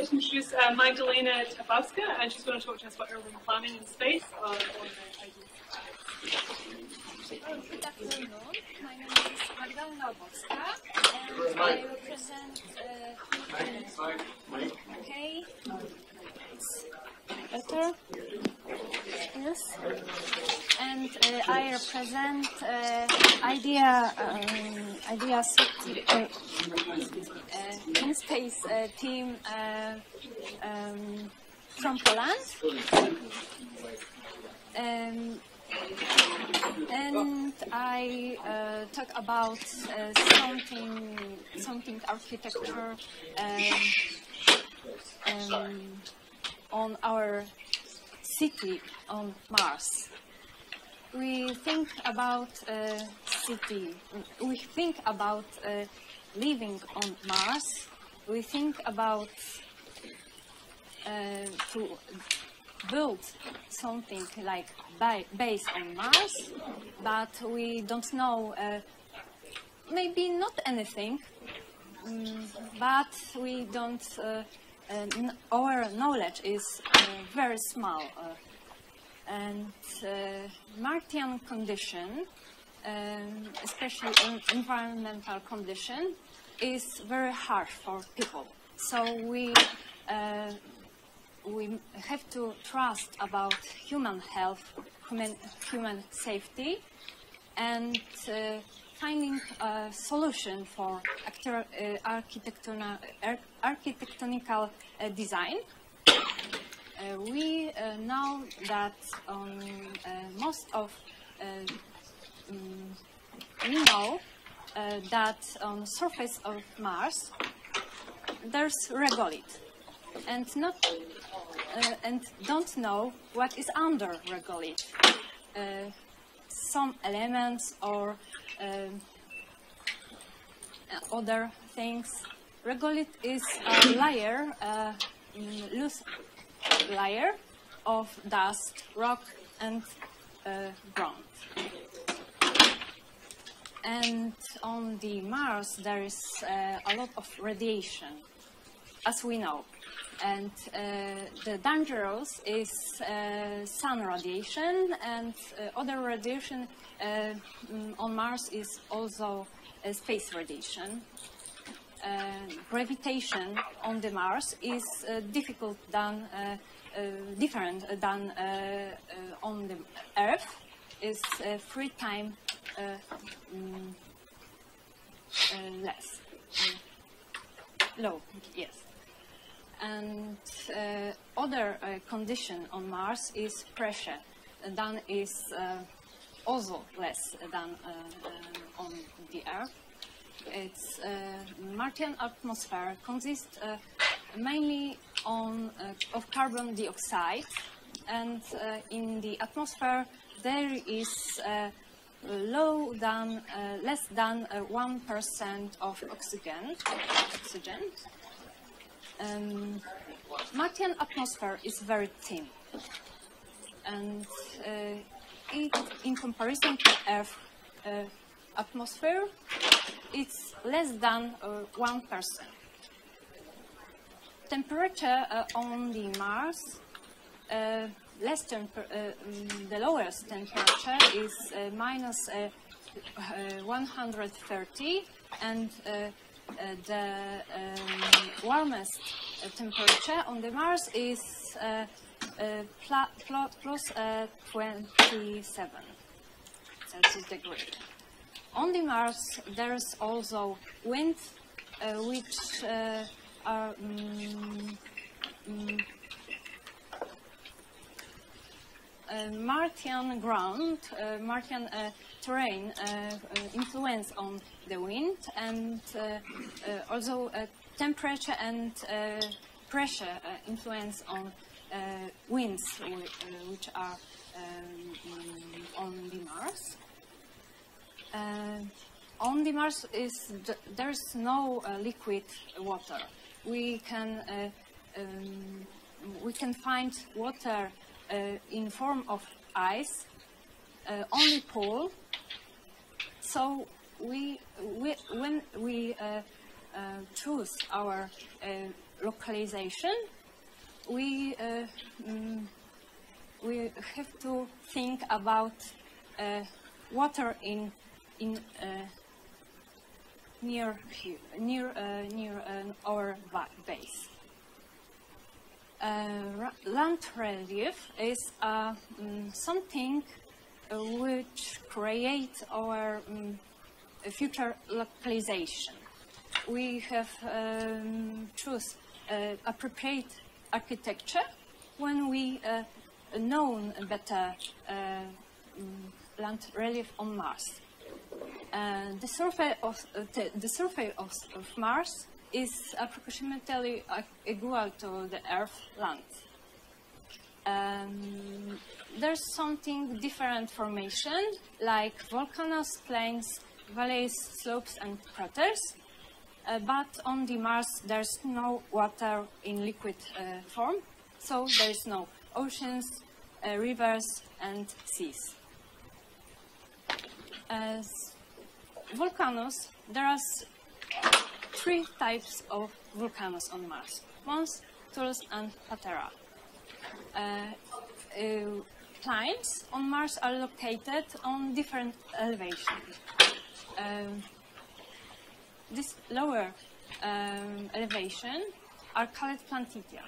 like to introduce Magdalena Łabowska, and she's going to talk to us about urban planning in space. Good afternoon. My name is Magdalena Łabowska, and I represent. Okay. Better. Yes. And I represent IdeaCity in Space Team from Poland. And I talk about something architecture on our city on Mars. We think about city. We think about living on Mars. We think about to build something like base on Mars, but we don't know, maybe not anything, but we don't, our knowledge is very small. And Martian condition, especially environmental condition, is very harsh for people. So we have to trust about human health, human safety, and finding a solution for architectonical design. We know that on most of we know that on surface of Mars there's regolith, and not and don't know what is under regolith. Some elements or other things. Regolith is a layer, loose layer of dust, rock, and ground. And on the Mars there is a lot of radiation, as we know. And the dangerous is sun radiation, and other radiation on Mars is also space radiation. Gravitation on the Mars is difficult than different than on the Earth. It's 3 times less low. Yes. And other condition on Mars is pressure, than is also less than on the Earth. Its Martian atmosphere consists mainly of carbon dioxide, and in the atmosphere there is less than 1% of oxygen. Martian atmosphere is very thin, and it, in comparison to Earth atmosphere, it's less than 1%. Temperature on the Mars, the lowest temperature is minus 130, and the warmest temperature on the Mars is plus 27 Celsius degrees. On the Mars there is also wind, which are Martian ground, Martian terrain influence on the wind, and also temperature and pressure influence on winds which are on the Mars. On the Mars there's no liquid water. We can find water in form of ice, only pool. So when we choose our localization, we have to think about water near our base. Land relief is something which creates our future localization. We have choose appropriate architecture when we know better land relief on Mars. The surface of Mars is approximately equal to the Earth land. There's something different formation like volcanoes, plains, valleys, slopes, and craters. But on the Mars, there's no water in liquid form, so there's no oceans, rivers, and seas. As volcanoes, there are three types of volcanoes on Mars: Mons, Tholus, and Patera. Plains on Mars are located on different elevations. This lower elevation are called Planitia.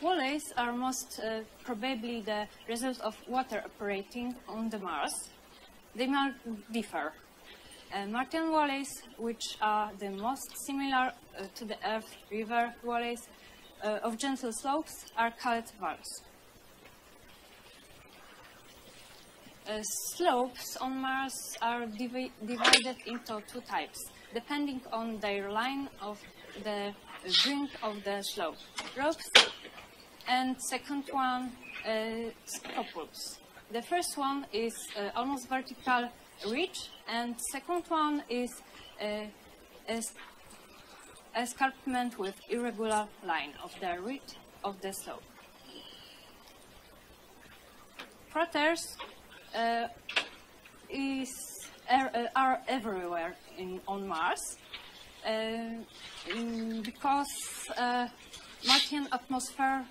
Valleys are most probably the result of water operating on the Mars. They might differ. Martian valleys, which are the most similar to the Earth river valleys of gentle slopes, are called valleys. Slopes on Mars are divided into two types, depending on their line of the brink of the slope, ropes, and second one, scopules. The first one is almost vertical ridge, and second one is escarpment with irregular line of the ridge of the slope. Craters are everywhere on Mars because Martian atmosphere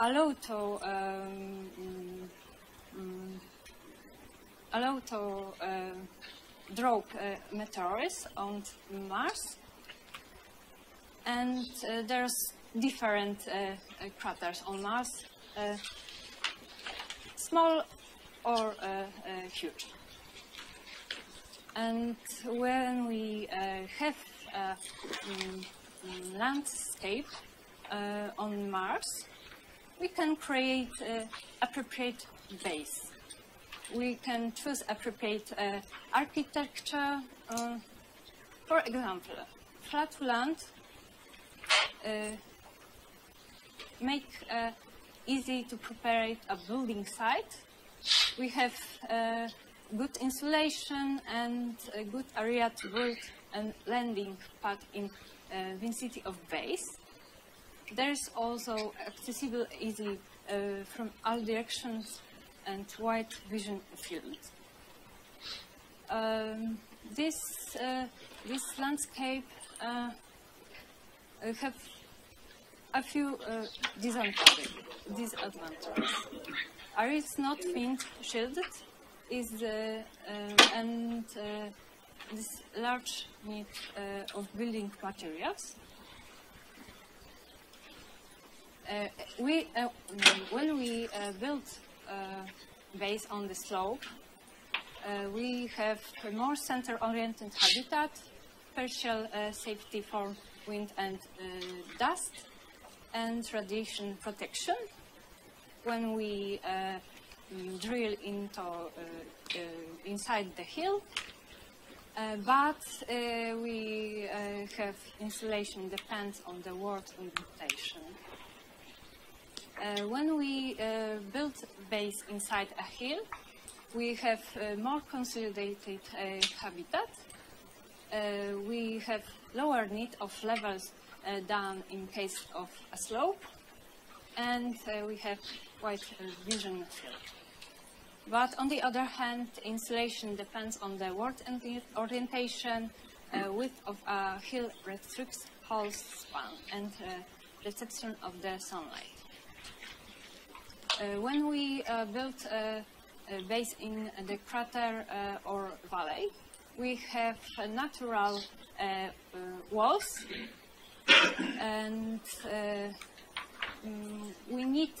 allow to drop meteorites on Mars, and there's different craters on Mars. Small or huge. And when we have landscape on Mars, we can create appropriate base. We can choose appropriate architecture. For example, flat land make easy to prepare a building site. We have good insulation and a good area to build a landing pad in vicinity of base. There is also accessible easily from all directions and wide vision field. This landscape have a few disadvantages. Are it's not faint shielded, is and this large need of building materials. When we build base on the slope, we have a more center-oriented habitat, partial safety for wind and dust, and radiation protection. When we drill into inside the hill, but we have insulation depends on the world invitation. When we build base inside a hill, we have more consolidated habitat. We have lower need of levels than in case of a slope, and we have quite a vision field. But on the other hand, insulation depends on the world and the orientation, width of a hill restricts whole span and reception of the sunlight. When we built a base in the crater or valley, we have natural walls, and we need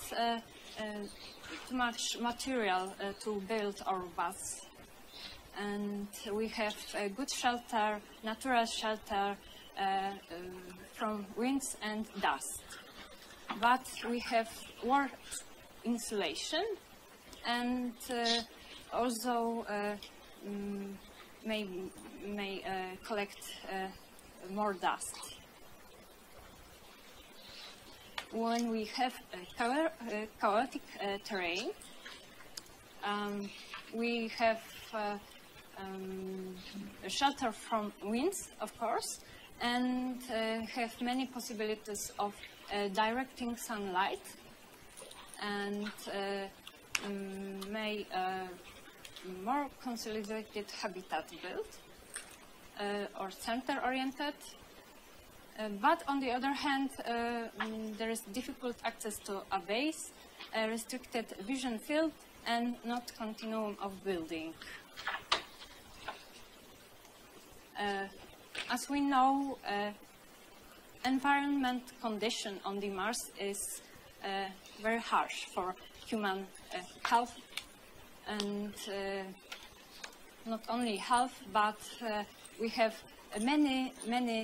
too much material to build our baths. And we have a good shelter, natural shelter from winds and dust. But we have warp insulation and also may collect more dust. When we have chaotic terrain, we have a shelter from winds, of course, and have many possibilities of directing sunlight, and may more consolidated habitat built or center-oriented. But on the other hand, there is difficult access to a base, a restricted vision field, and not continuum of building. As we know, environment condition on the Mars is very harsh for human health, and not only health, but we have many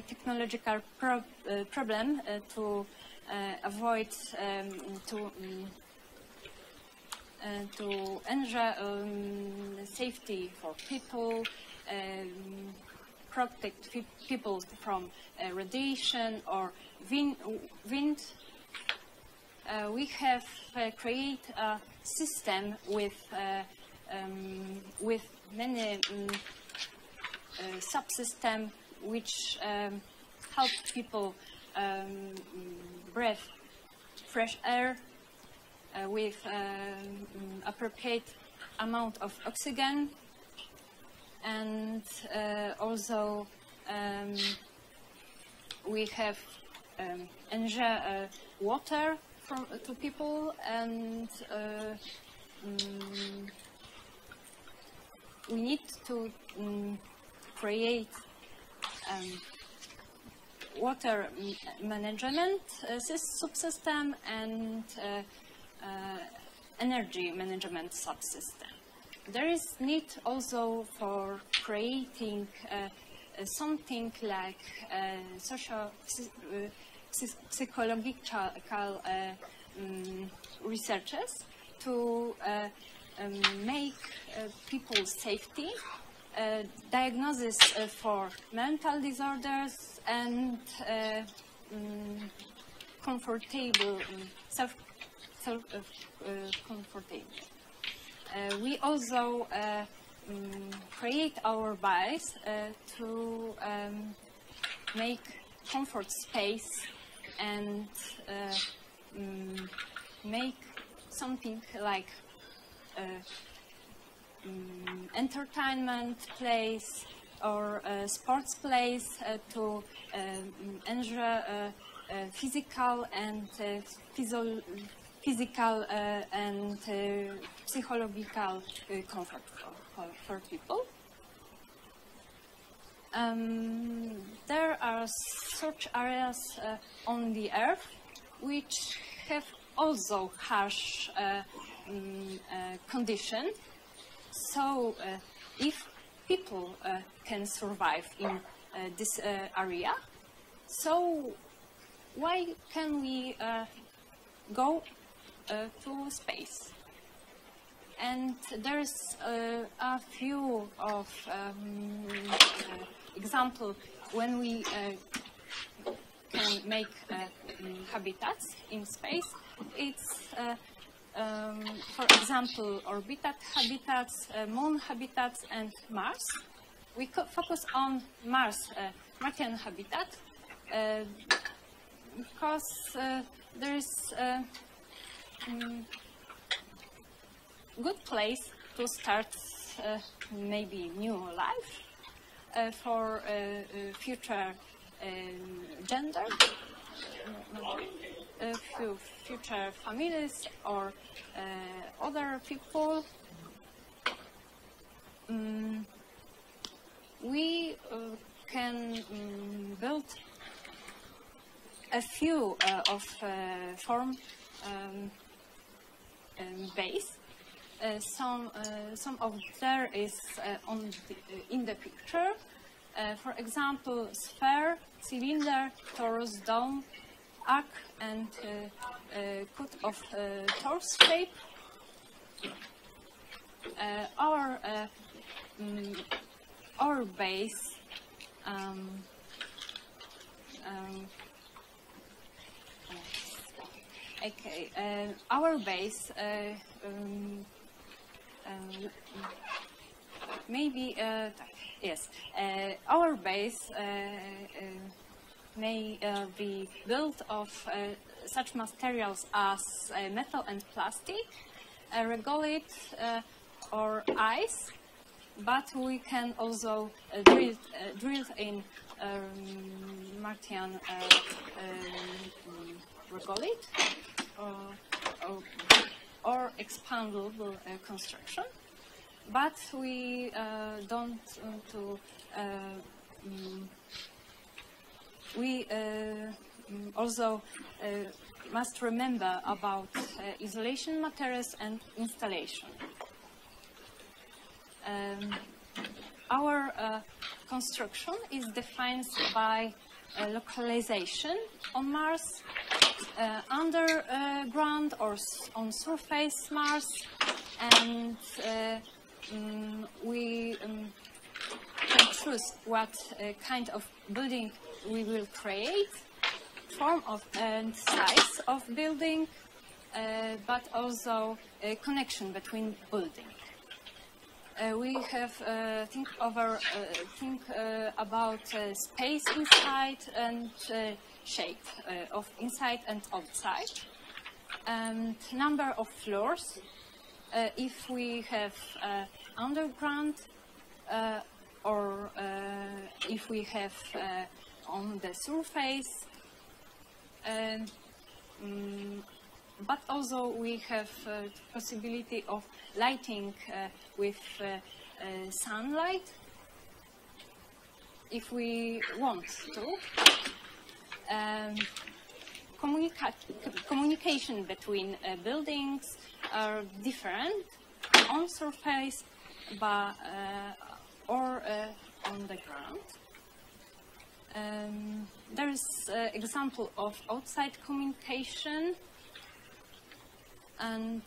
technological problems to avoid, to ensure safety for people, protect people from radiation or wind. We have created a system with many subsystem which help people breathe fresh air with appropriate amount of oxygen, and also we have enjoy water from, to people, and we need to create water management subsystem and energy management subsystem. There is need also for creating something like social psychological researches to make people's safety, diagnosis for mental disorders, and comfortable, self-comfortable. We also create our bodies to make comfort space and make something like entertainment place or sports place to enjoy physical and psychological comfort for people. There are such areas on the Earth which have also harsh condition. So if people can survive in this area, so why can we go to space? And there's a few of example when we can make habitats in space. It's for example, orbital habitats, moon habitats, and Mars. We could focus on Mars, Martian habitat, because there is a good place to start maybe new life for future gender, future families or other people. We can build a few of form base. Some of there is on the, in the picture. For example, sphere, cylinder, torus, dome, arc, and cut of torus shape. Our base okay, our base maybe yes, our base may be built of such materials as metal and plastic, regolith or ice, but we can also drill in Martian regolith or expandable construction, but we don't want to we also must remember about isolation materials and installation. Our construction is defined by localization on Mars, underground or on surface Mars, and we can choose what kind of building we will create, form of and size of building, but also a connection between buildings. We have think about space inside and shape of inside and outside, and number of floors. If we have underground or if we have on the surface, but also we have possibility of lighting with sunlight if we want to. Communication between buildings are different on surface but, or on the ground. There is example of outside communication and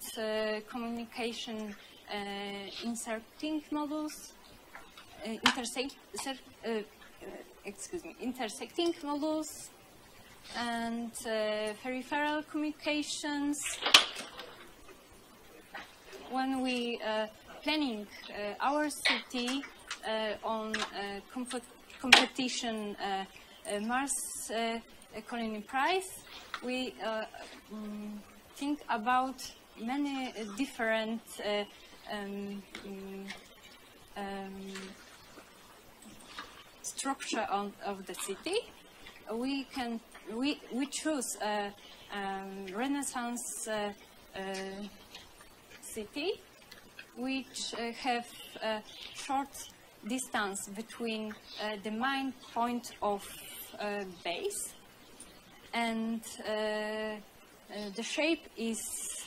communication intersecting models, intersecting models, and peripheral communications. When we planning our city on competition Mars Colony Prize, we think about many different structure of the city. We can we choose a Renaissance city, which have a short distance between the main point of base, and the shape is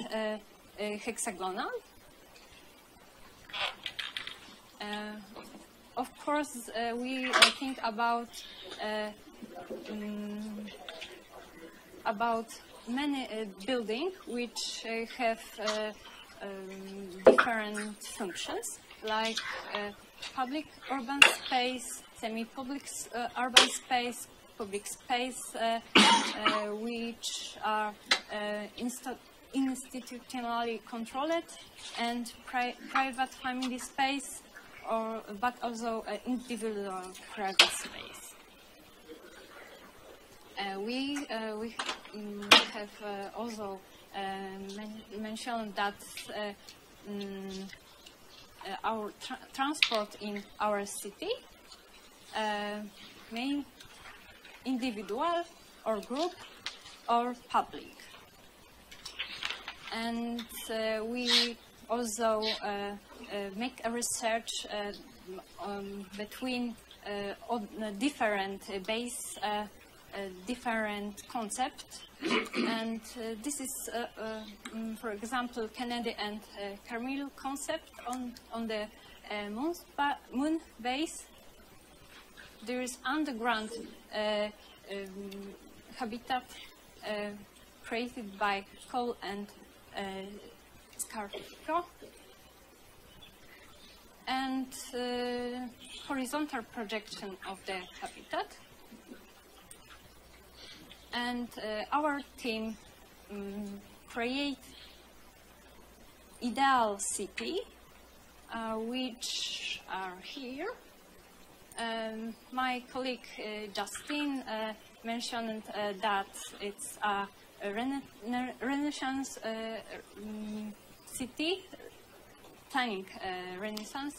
hexagonal. Of course, we think about many buildings which have different functions, like public urban space, semi-public urban space, public space, which are institutionally controlled, and private family space, or but also individual private space. We have also mentioned that our transport in our city, may individual or group or public. And we also make a research between different base, different concepts, and this is, for example, Kennedy and Carmilla concept on the moon base. There is underground habitat created by Cole and Scarfico, and horizontal projection of the habitat. And our team create ideal city, which are here. My colleague Justine mentioned that it's a Renaissance city, tiny Renaissance,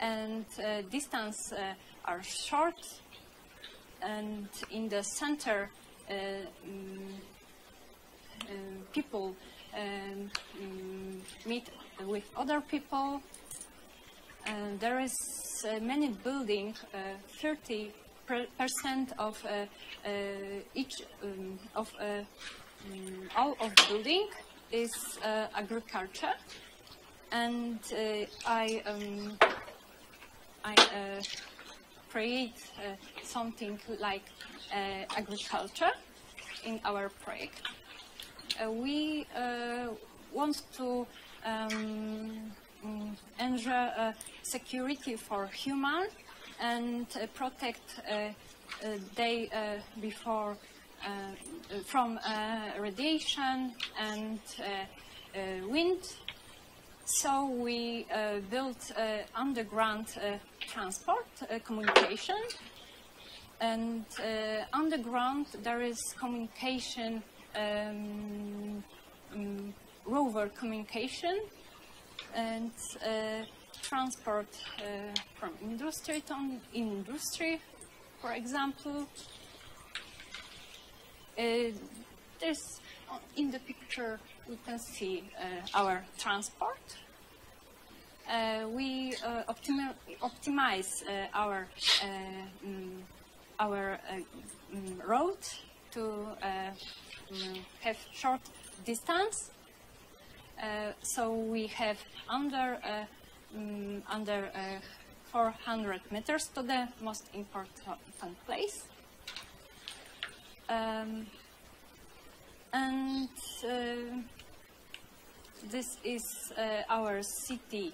and distance are short, and in the center people meet with other people. There is many buildings, 30% of each of all of building is agriculture, and I create something like agriculture in our project. We want to ensure security for human and protect they before from radiation and wind. So we built underground transport, communication, and underground there is communication, rover communication, and transport from industry to industry, for example. There's in the picture we can see our transport. We optimize our road to have short distance. So we have under 400 meters to the most important place. And this is our city,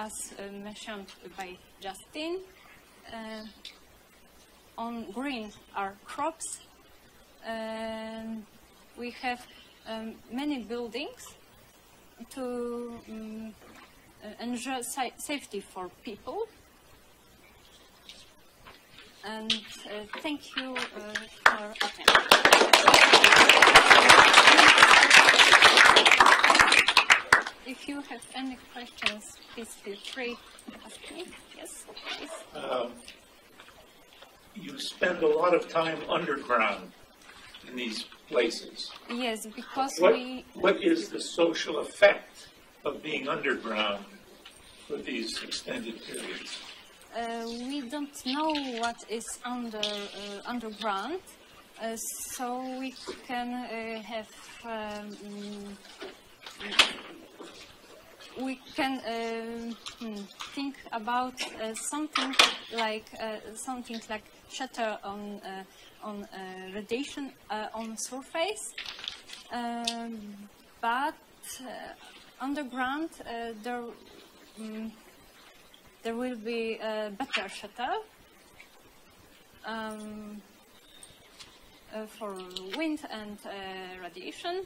as mentioned by Justine. On green are crops. We have many buildings to ensure safety for people. And thank you for attention. If you have any questions, please feel free to ask me. Yes, please. You spend a lot of time underground in these places. Yes, because What is the social effect of being underground for these extended periods? We don't know what is underground, so we can have we can think about something like shelter on radiation on surface, but underground there will be a better shelter for wind and radiation.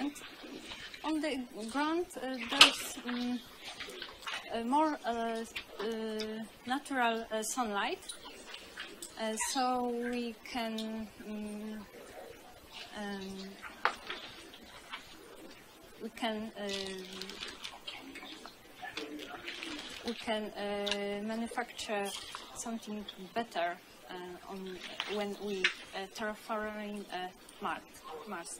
And on the ground there's more natural sunlight, so we can we can manufacture something better when we terraforming Mars.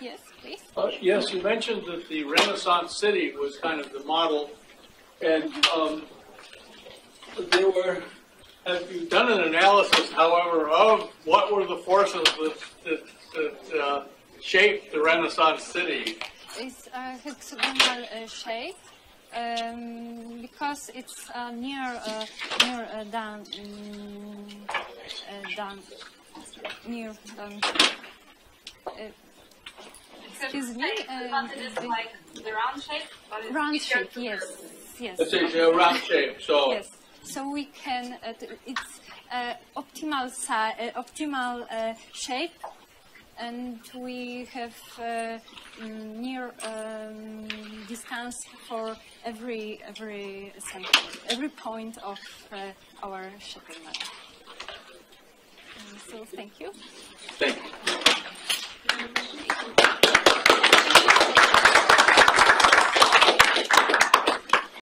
Yes, please. Yes, you mentioned that the Renaissance city was kind of the model, and there were. Have you done an analysis, however, of what were the forces that shaped the Renaissance city? It's a hexagonal shape because it's the round shape. But it's round shape, yes, yes. It's a round shape, so. Yes. So we can. It's optimal size, optimal shape, and we have near distance for every point of our shaping map. So thank you. Thank you.